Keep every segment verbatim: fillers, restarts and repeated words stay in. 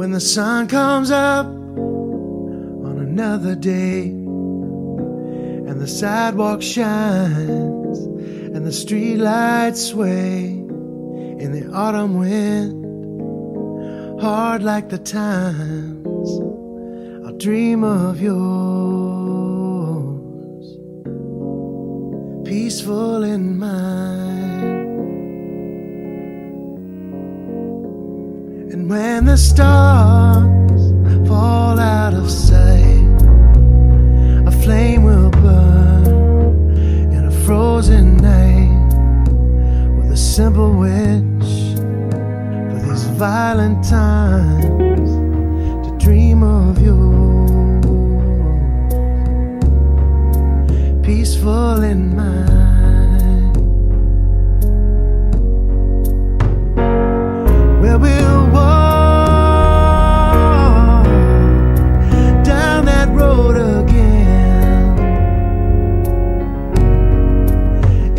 when the sun comes up on another day, and the sidewalk shines and the streetlights sway in the autumn wind, hard like the times I'll dream of yours, peaceful in mind. And when the stars fall out of sight, a flame will burn in a frozen night, with a simple wish for these violent times to dream of you, peaceful in mind.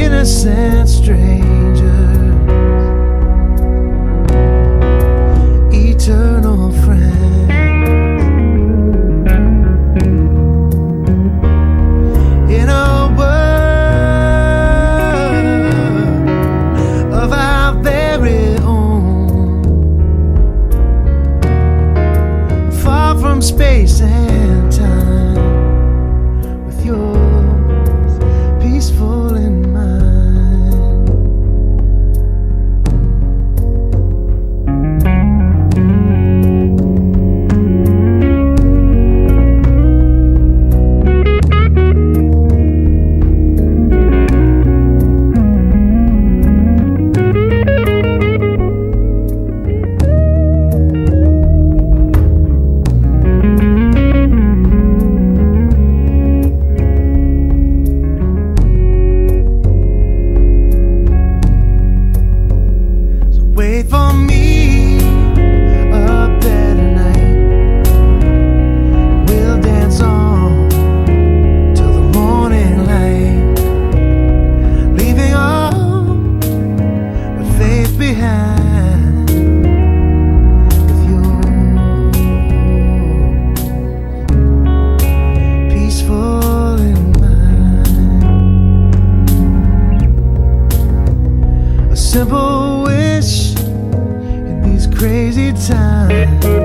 Innocent strangers, eternal friends, in a world of our very own, far from space and time, with yours peaceful in mind. Simple wish in these crazy times.